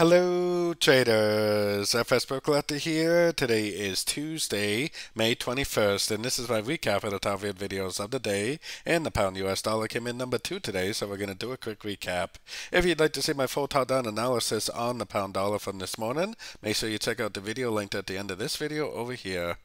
Hello traders, FX Pip Collector here. Today is Tuesday, May 21st, and this is my recap of the top videos of the day. And the pound US dollar came in number 2 today, so we're going to do a quick recap. If you'd like to see my full top-down analysis on the pound dollar from this morning, make sure you check out the video linked at the end of this video over here.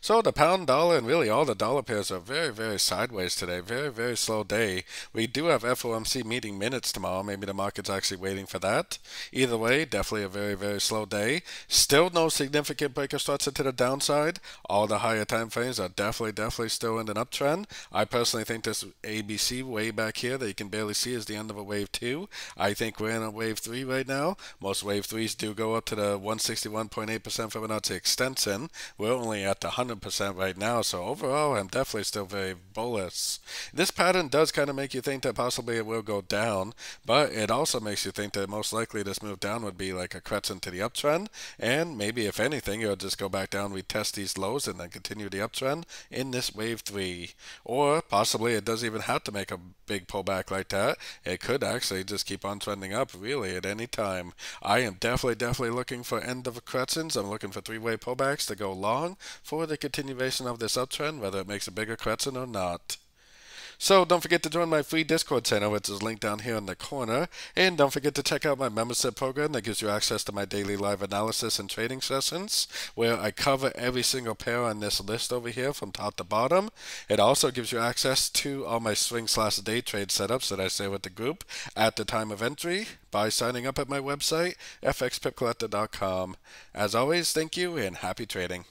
So the pound dollar and really all the dollar pairs are very sideways today. Very slow day. We do have FOMC meeting minutes tomorrow. Maybe the market's actually waiting for that. Either way, definitely a very slow day. Still no significant breaker structure to the downside. All the higher time frames are definitely still in an uptrend. I personally think this ABC way back here that you can barely see is the end of a wave 2. I think we're in a wave 3 right now. Most wave 3s do go up to the 161.8% Fibonacci extension. We're only at 100% right now, so overall I'm definitely still very bullish. This pattern does kind of make you think that possibly it will go down, but it also makes you think that most likely this move down would be like a crescent to the uptrend, and maybe if anything it'll just go back down, retest these lows, and then continue the uptrend in this wave 3. Or possibly it doesn't even have to make a big pullback like that. It could actually just keep on trending up really at any time. I am definitely looking for end of crescents. I'm looking for three-way pullbacks to go long for the continuation of this uptrend, whether it makes a bigger crescent or not. So don't forget to join my free Discord channel, which is linked down here in the corner. And don't forget to check out my membership program that gives you access to my daily live analysis and trading sessions, where I cover every single pair on this list over here from top to bottom. It also gives you access to all my swing/day trade setups that I share with the group at the time of entry by signing up at my website, fxpipcollector.com. As always, thank you and happy trading.